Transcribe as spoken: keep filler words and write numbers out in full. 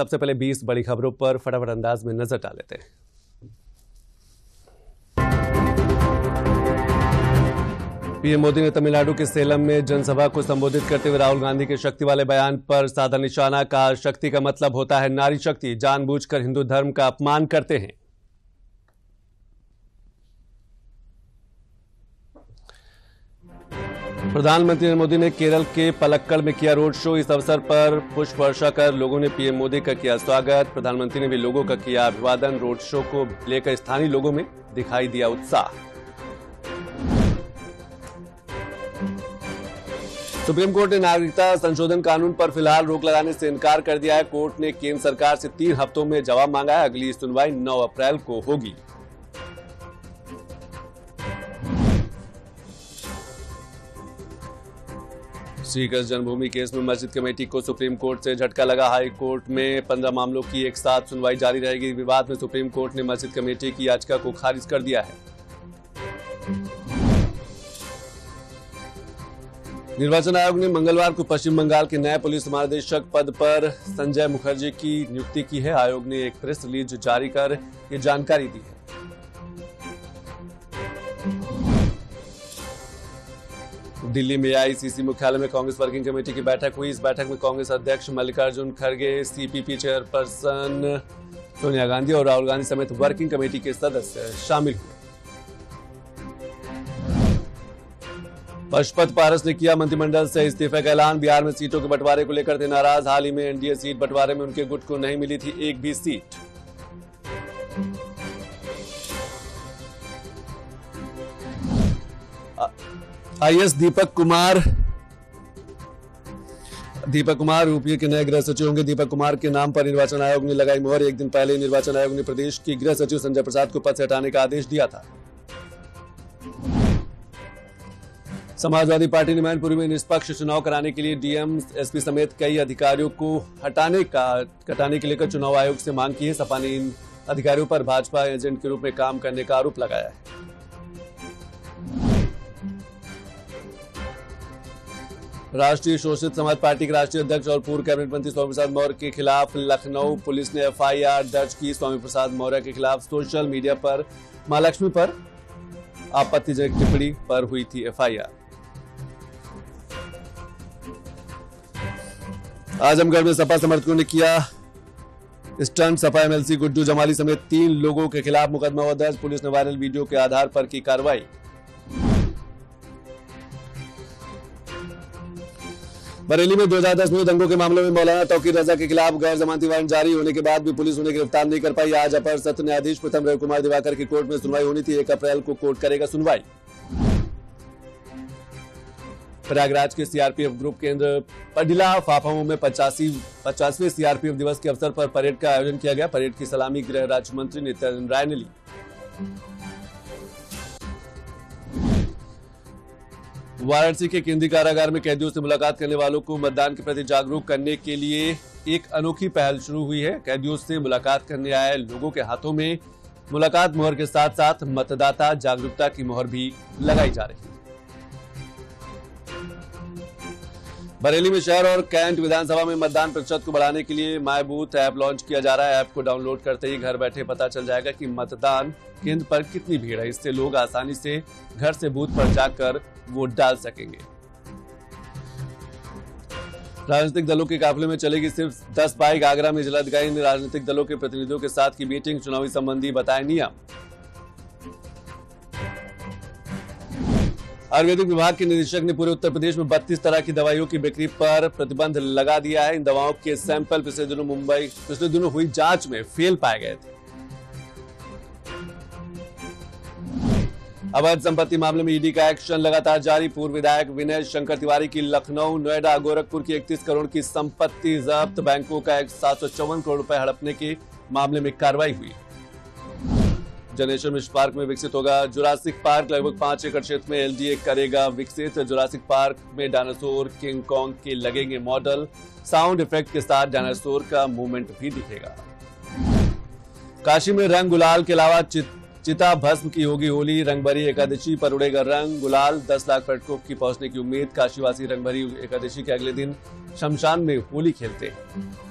सबसे पहले बीस बड़ी खबरों पर फटाफट अंदाज में नजर डाल लेते हैं। पीएम मोदी ने तमिलनाडु के सेलम में जनसभा को संबोधित करते हुए राहुल गांधी के शक्ति वाले बयान पर साधा निशाना कहा, शक्ति का मतलब होता है नारी शक्ति, जानबूझकर हिंदू धर्म का अपमान करते हैं। प्रधानमंत्री नरेंद्र मोदी ने केरल के पलक्कड़ में किया रोड शो। इस अवसर पर पुष्प वर्षा कर लोगों ने पीएम मोदी का किया स्वागत। प्रधानमंत्री ने भी लोगों का किया अभिवादन। रोड शो को लेकर स्थानीय लोगों में दिखाई दिया उत्साह। सुप्रीम कोर्ट ने नागरिकता संशोधन कानून पर फिलहाल रोक लगाने से इनकार कर दिया है। कोर्ट ने केंद्र सरकार से तीन हफ्तों में जवाब मांगा है। अगली सुनवाई नौ अप्रैल को होगी। श्री कृष्ण जन्मभूमि केस में मस्जिद कमेटी को सुप्रीम कोर्ट से झटका लगा। हाई कोर्ट में पंद्रह मामलों की एक साथ सुनवाई जारी रहेगी। विवाद में सुप्रीम कोर्ट ने मस्जिद कमेटी की याचिका को खारिज कर दिया है। निर्वाचन आयोग ने मंगलवार को पश्चिम बंगाल के नए पुलिस महानिदेशक पद पर संजय मुखर्जी की नियुक्ति की है। आयोग ने एक प्रेस रिलीज जारी कर ये जानकारी दी है। दिल्ली में आईसीसी मुख्यालय में कांग्रेस वर्किंग कमेटी की बैठक हुई। इस बैठक में कांग्रेस अध्यक्ष मल्लिकार्जुन खड़गे, सीपीपी चेयरपर्सन सोनिया गांधी और राहुल गांधी समेत वर्किंग कमेटी के सदस्य शामिल हुए। पशुपति पारस ने किया मंत्रिमंडल से इस्तीफे का ऐलान। बिहार में सीटों के बंटवारे को लेकर थे नाराज। हाल ही में एनडीए सीट बंटवारे में उनके गुट को नहीं मिली थी एक भी seat. IAS Deepak Kumar Deepak Kumar UP के नए गृह सचिव होंगे। दीपक कुमार के नाम पर निर्वाचन आयोग ने लगाई मोहर। एक दिन पहले निर्वाचन आयोग ने प्रदेश की गृह सचिव संजय प्रसाद को पद से हटाने का आदेश दिया था। समाजवादी पार्टी ने मैनपुरी में निष्पक्ष चुनाव कराने के लिए डीएम, एसपी समेत कई अधिकारियों को हटाने का हटाने के लेकर चुनाव आयोग से मांग की है। सपा ने इन अधिकारियों पर भाजपा एजेंट के रूप में काम करने का आरोप लगाया है। राष्ट्रीय शोषित समाज पार्टी के राष्ट्रीय अध्यक्ष और पूर्व कैबिनेट मंत्री स्वामी प्रसाद मौर्य के खिलाफ लखनऊ पुलिस ने एफआईआर दर्ज की। स्वामी प्रसाद मौर्य के खिलाफ सोशल मीडिया पर मां लक्ष्मी पर आपत्तिजनक टिप्पणी पर हुई थी एफआईआर। आजमगढ़ में सपा समर्थकों ने किया स्टंट। सपा एमएलसी गुड्डू जमाली समेत तीन लोगों के खिलाफ मुकदमा हुआ दर्ज। पुलिस ने वायरल वीडियो के आधार पर की कार्रवाई। बरेली में दो हज़ार दस में दंगों के मामले में मौलाना तौकीर रजा के खिलाफ गैर जमानती वारंट जारी होने के बाद भी पुलिस उन्हें गिरफ्तार नहीं कर पाई। आज अपर सत्र न्यायाधीश प्रथम रवि कुमार दिवाकर की कोर्ट में सुनवाई होनी थी। एक अप्रैल को कोर्ट करेगा सुनवाई। प्रयागराज के सीआरपीएफ ग्रुप केंद्र पडिला फाफामऊ में पचासवें सीआरपीएफ दिवस के अवसर पर परेड का आयोजन किया गया। परेड की सलामी गृह राज्य मंत्री नितिन राय ने ली। वाराणसी के केंद्रीय कारागार में कैदियों से मुलाकात करने वालों को मतदान के प्रति जागरूक करने के लिए एक अनोखी पहल शुरू हुई है। कैदियों से मुलाकात करने आए लोगों के हाथों में मुलाकात मोहर के साथ साथ मतदाता जागरूकता की मोहर भी लगाई जा रही है। बरेली में शहर और कैंट विधानसभा में मतदान प्रतिशत को बढ़ाने के लिए माय बूथ ऐप लॉन्च किया जा रहा है। ऐप को डाउनलोड करते ही घर बैठे पता चल जाएगा कि मतदान केंद्र पर कितनी भीड़ है। इससे लोग आसानी से घर से बूथ पर जाकर वोट डाल सकेंगे। राजनीतिक दलों के काफिले में चलेगी सिर्फ दस बाइक। आगरा में जिलाधिकारी ने राजनीतिक दलों के प्रतिनिधियों के साथ की मीटिंग। चुनावी संबंधी बताए नियम। आयुर्वेदिक विभाग के निदेशक ने पूरे उत्तर प्रदेश में बत्तीस तरह की दवाइयों की बिक्री पर प्रतिबंध लगा दिया है। इन दवाओं के सैंपल पिछले दिनों मुंबई पिछले दिनों हुई जांच में फेल पाए गए थे। अवैध संपत्ति मामले में ईडी का एक्शन लगातार जारी। पूर्व विधायक विनय शंकर तिवारी की लखनऊ, नोएडा, गोरखपुर की इकतीस करोड़ की संपत्ति जब्त। बैंकों का सात सौ चौवन करोड़ रुपए हड़पने के मामले में कार्रवाई हुई। जनेश्वर मिश्र पार्क में विकसित होगा जुरासिक पार्क। लगभग पांच एकड़ क्षेत्र में एलडीए करेगा विकसित। जुरासिक पार्क में डायनासोर, किंग कॉन्ग के लगेंगे मॉडल। साउंड इफेक्ट के साथ डायनासोर का मूवमेंट भी दिखेगा। काशी में रंग गुलाल के अलावा चित, चिता भस्म की होगी होली। रंगभरी एकादशी पर उड़ेगा रंग गुलाल। दस लाख पर्यटकों की पहुंचने की उम्मीद। काशीवासी रंगभरी एकादशी के अगले दिन शमशान में होली खेलते हैं।